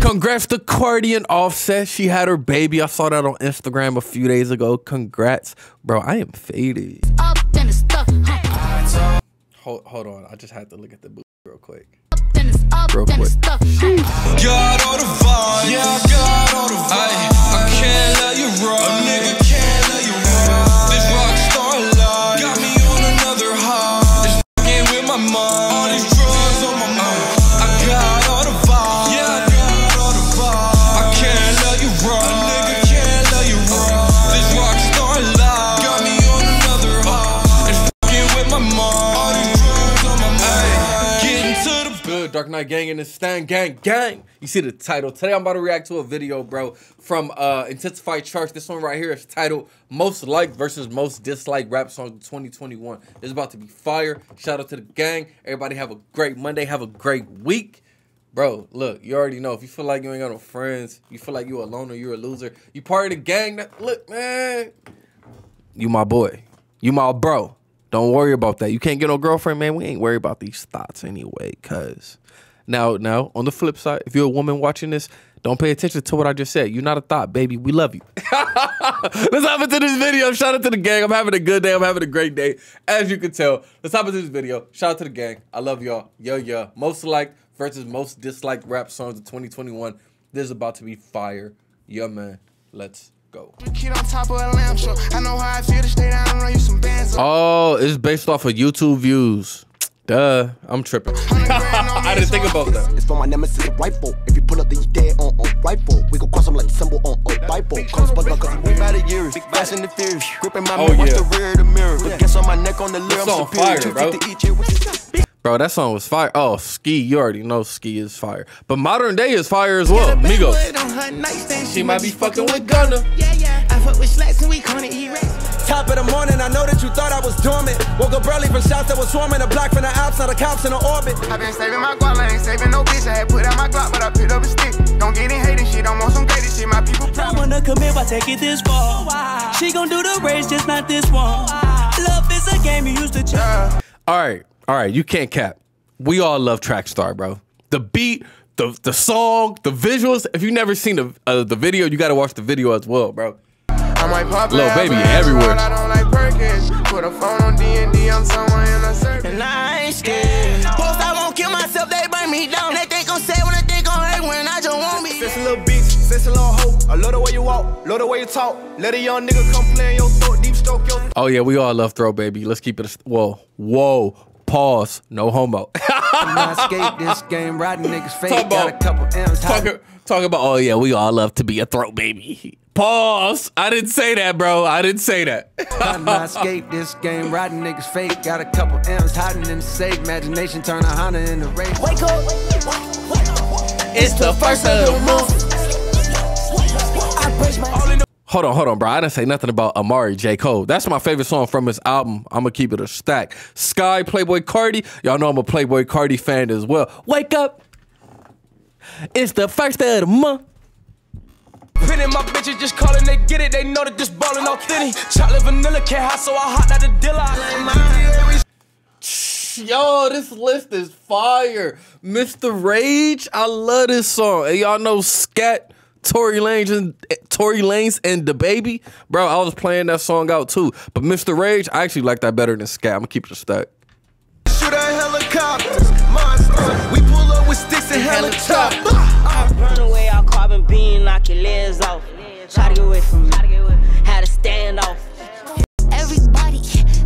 Congrats to Cardi and Offset. She had her baby. I saw that on Instagram a few days ago. Congrats. Bro, I am faded. Up and it's stuck, huh? Hold on. I just had to look at the boob real quick. Real quick. Got all the vibes. Yeah, I got all the vibes. I can't let you run. A nigga can't let you run. This rock star life got me on another high. It's fucking with my mind. All these drugs on my mind. I got all the vibes. Yeah, I got all the vibes. I can't let you run. A nigga can't let you run. This rock star life got me on another high. It's fucking with my mind. All these drugs on my mind. Getting to the good Dark Knight gang in the stand, gang. You see the title. Today I'm about to react to a video, bro, from Intensified Charts. This one right here is titled Most Liked versus Most Disliked Rap Song 2021. It's about to be fire. Shout out to the gang. Everybody have a great Monday. Have a great week. Bro, look, you already know. If you feel like you ain't got no friends, you feel like you a loner, you're a loser, you part of the gang, that, look, man, you my boy. You my bro. Don't worry about that. You can't get no girlfriend, man. We ain't worried about these thoughts anyway, cuz. Now, on the flip side, if you're a woman watching this, don't pay attention to what I just said. You're not a thought, baby. We love you. Let's hop into this video. Shout out to the gang. I'm having a good day. I'm having a great day, as you can tell. Let's hop into this video. Shout out to the gang. I love y'all. Yo. Most liked versus most disliked rap songs of 2021. This is about to be fire. Yo, man. Let's go. Oh, it's based off of YouTube views. Duh, I'm tripping. I didn't think about that. It's for my nemesis rifle. If you pull up the dead on rifle, we gon' cross them like symbol on rifle. Comes but luck, we about a year. Fashion the fears. Gripping my mirror, watch the rear of the mirror. But guess on my neck on the lure, I'm superior. Bro, that song was fire. Oh, Ski, you already know Ski is fire. But modern day is fire as well. Migos. She might be fucking with Gunna. Yeah. I fuck with slacks and we call it E-Rex. Top of the morning, I know that you thought I was dormant. Woke up early from shots that was swarming. A block from the Alps, not the cops in the orbit. I've been saving my guap, I ain't saving no bitch. I had put out my Glock, but I picked up a stick. Don't get in hating shit, don't want some crazy shit. My people proud. I wanna commit, why take it this far? She gon' do the race, just not this one. Love is a game you used to try. All right, you can't cap. We all love Trackstar, bro. The beat, the song, the visuals. If you've never seen the video, you gotta watch the video as well, bro. Lil Baby everywhere. I don't like Perkins. Put a phone on D&D, I'm somewhere in a circle. And I ain't scared. Post I won't kill myself, they burn me down. They think I'm sad when they think I'm hurt when I just want me. Since a little bitch, since a little hoe. I love the way you walk, love the way you talk. Let a young nigga come play in your throat, deep stroke your... Oh yeah, we all love Throw Baby. Let's keep it... Whoa. Pause. No homo. Escape this game, riding niggas fake. Got a couple M's. Talk about, oh yeah, we all love to be a Throat Baby. Pause. I didn't say that, bro. I didn't say that. Escape this game, riding niggas fake. Got a couple M's hiding in the safe. Imagination turn a Honda in the race. Wake up. It's the first of the month. Hold on, bro. I didn't say nothing about Amari, J. Cole. That's my favorite song from his album. I'm going to keep it a stack. Sky, Playboy Carti. Y'all know I'm a Playboy Carti fan as well. Wake up. It's the first of the month. Pinning my bitches just calling, they get it. They know that this ballin' authentic. Chocolate vanilla can't hide, so I hot out the dealer. Yo, this list is fire. Mr. Rage, I love this song. And y'all know Scat. Tory Lanez and DaBaby, bro. I was playing that song out too, but Mr. Rage, I actually like that better than Scat. I'm gonna keep it a stack. Shoot a helicopter, monster. We pull up with sticks and helicopter. I burn away all carbon beam, knock your legs off. Try to get away from me. Had to stand off. Everybody,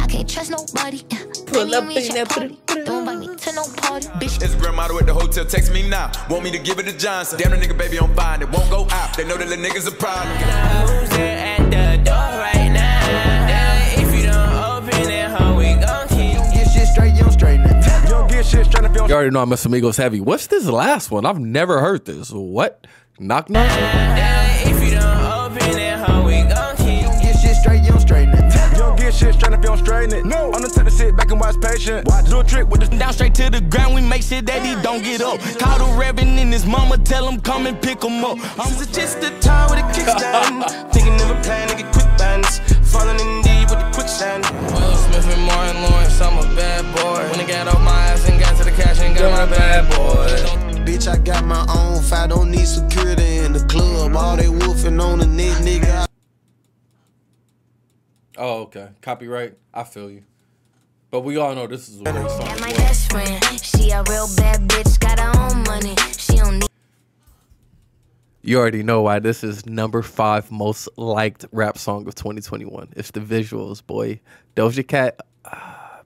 I can't trust nobody. Pull up in that party. Don't invite me to no party, bitch. It's grandmother at the hotel, text me now. Want me to give it to Johnson. Damn the nigga baby on fine. It won't go out. They know that the nigga's a problem. Who's at the door right now? If you don't open it, how we gon' keep. You don't get shit straight, you don't straighten it. You don't get shit straight if you don't. You already know I'm Mr. Migos heavy. What's this last one? I've never heard this. What? Knock knock? If you don't open it, how we gon' keep. You don't get shit straight, you don't straighten it. Shit trying to feel straighten it. No, I'm the type to sit back and watch patient. Watch do a trick with this down straight to the ground. We make shit that he don't get up. Call the Reverend and his mama, tell him come and pick him up. I'm just a time with a kickstand. Thinking of a plan to get quick bands. Falling in deep with the quicksand. Will Smith and Martin Lawrence, I'm a bad boy. When I got off my ass and got to the cash and got my bad boy. bitch, I got my own. If I don't need security in the club, all they wolfing on the neck, nigga. Oh, okay. Copyright. I feel you. But we all know this is a great song. Got my best friend. She a real bad bitch. Got her own money. She don't need. You already know why this is number 5 most liked rap song of 2021. It's the visuals, boy. Doja Cat,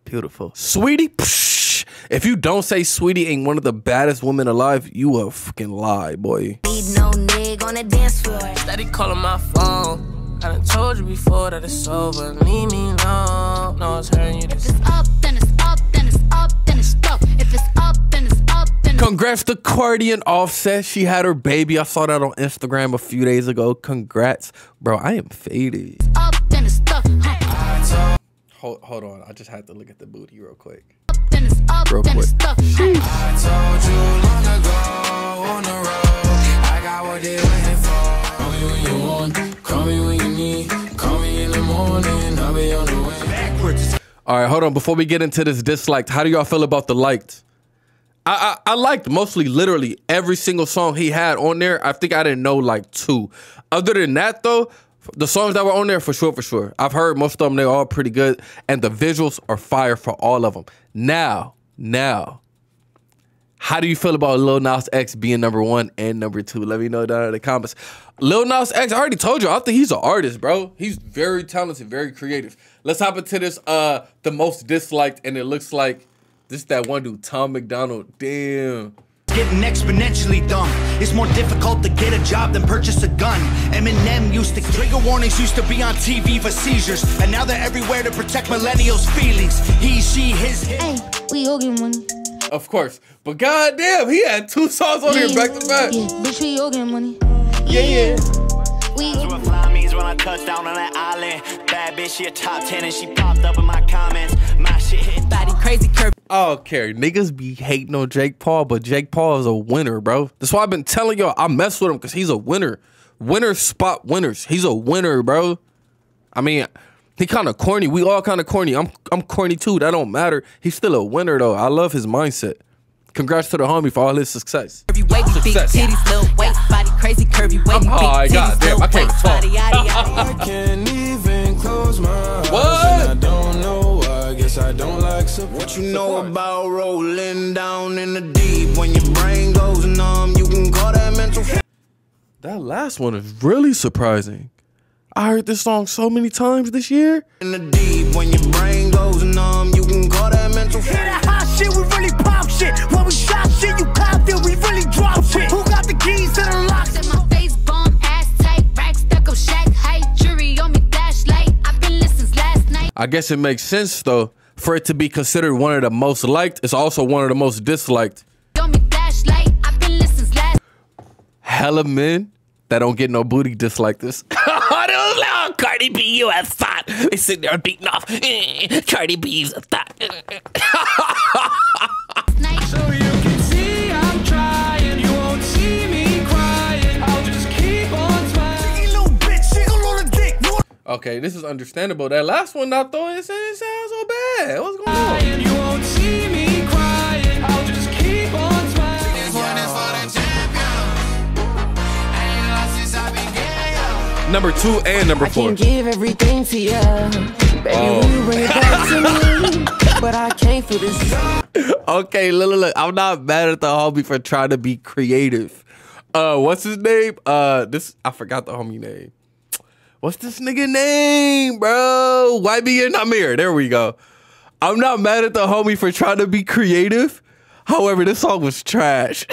beautiful. Sweetie, psh, if you don't say Sweetie ain't one of the baddest women alive, you a fucking lie, boy. Need no nig on the dance floor. Steady calling my phone. I done told you before that it's over. Leave me alone. No, it's hurting you. If it's up, then it's up, then it's up, then it's up. If it's up, then it's up. Congrats to Cardi and Offset. She had her baby. I saw that on Instagram a few days ago. Congrats. Bro, I am faded. Up then it's up. Hold on. I just had to look at the booty real quick. Up then it's up. Real quick. I told you long ago on the road. I got what they waiting for. Call me when you want. Call me when you need. Call me in the morning. I'll be on the way backwards. All right, hold on. Before we get into this disliked, how do y'all feel about the liked? I liked mostly literally every single song he had on there. I think I didn't know like 2. Other than that, though, the songs that were on there, for sure, for sure. I've heard most of them. They're all pretty good. And the visuals are fire for all of them. Now, how do you feel about Lil Nas X being number 1 and number 2? Let me know down in the comments. Lil Nas X, I already told you, I think he's an artist, bro. He's very talented, very creative. Let's hop into this, the most disliked, and it looks like this that one dude, Tom McDonald. Damn. Getting exponentially dumb. It's more difficult to get a job than purchase a gun. Eminem used to trigger warnings, used to be on TV for seizures, and now they're everywhere to protect millennials' feelings. He, she, his. Hey, we all get money. Of course, but goddamn, he had 2 songs on here back to back. Yeah, bitch, we all get money. Yeah. We. What fly means when I touch down on that island. Bad bitch, she a top 10, and she popped up in my comments. My shit, body crazy curve. I don't care. Niggas be hating on Jake Paul, but Jake Paul is a winner, bro. That's why I've been telling y'all I mess with him because he's a winner. Winners spot winners. He's a winner, bro. I mean, he kind of corny. We all kind of corny. I'm corny too. That don't matter. He's still a winner, though. I love his mindset. Congrats to the homie for all his success. I can't even close my eyes. What? I don't know. I don't like support. What you know about rolling down in the deep? When your brain goes numb, you can call that mental. That last one is really surprising. I heard this song so many times this year. In the deep, when your brain goes numb, you can call that mental. Hear that hot shit, we really pop shit. When we shot shit, you popped it, we really drop shit. Who got the keys to the locks? In my face, bomb, ass tight, rack, stuck up, shack, height, jury on me, flashlight. I've been listening since last night. I guess it makes sense though. For it to be considered one of the most liked, it's also one of the most disliked. Hella men that don't get no booty dislike this. Oh, Cardi B, you a thought. They sit there beating off. Cardi B's a thought. So you can see I'm trying. You won't see me crying. I'll just keep on smiling. Okay, this is understandable. That last one, not though, it sounds so bad. What's going on? You won't see me crying. I'll just keep on smiling. This one is for the champion. Number 2 and number 4. I can give everything to you. Baby, you bring it back to me. But I can't for this. Okay, look. I'm not mad at the homie for trying to be creative. What's his name? I forgot the homie name. What's this nigga name, bro? YBN Nahmir. There we go. I'm not mad at the homie for trying to be creative. However, this song was trash.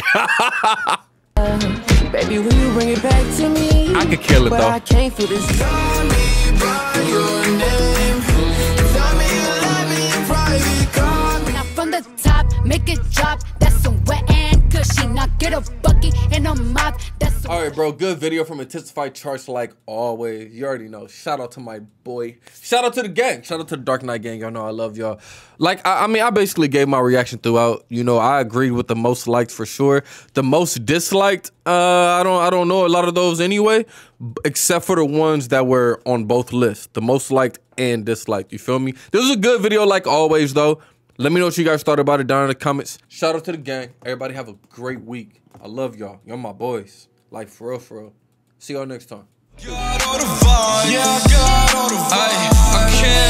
Baby, will you bring it back to me? I could kill it, but though. I can't feel this. Tell me by your name. Tell me you love me and probably call me. Now from the top, make it drop. That's some wet and cushy. Now get a bucket and a mop. That's all right, bro. Good video from Intensified Charts, like always. You already know. Shout out to my boy. Shout out to the gang. Shout out to the Dark Knight gang. Y'all know I love y'all. Like, I mean, I basically gave my reaction throughout. You know, I agreed with the most liked for sure. The most disliked, I don't know a lot of those anyway, except for the ones that were on both lists. The most liked and disliked. You feel me? This is a good video, like always, though. Let me know what you guys thought about it down in the comments. Shout out to the gang. Everybody have a great week. I love y'all. Y'all my boys. Like, for real, for real. See y'all next time. Got all the vibes. Yeah, I got all the vibes. I can't.